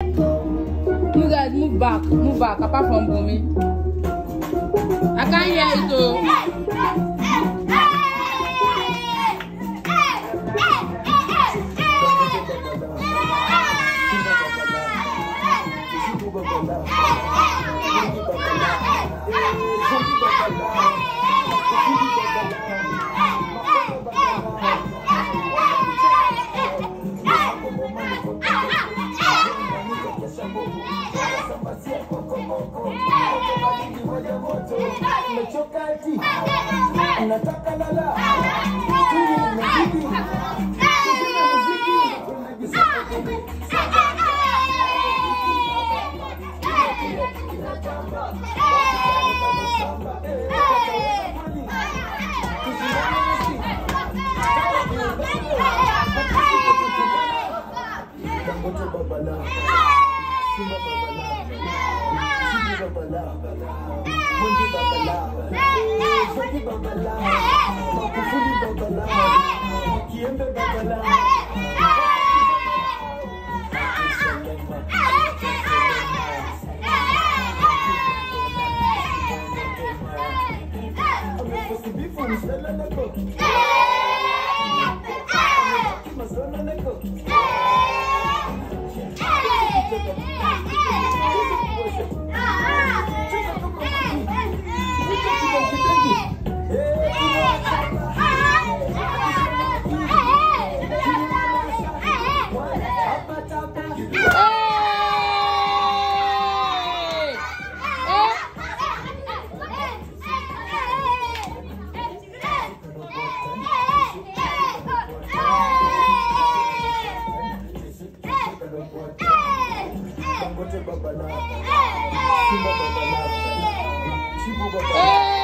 You guys move back, apart from Bumi. I can't hear it though. Hey!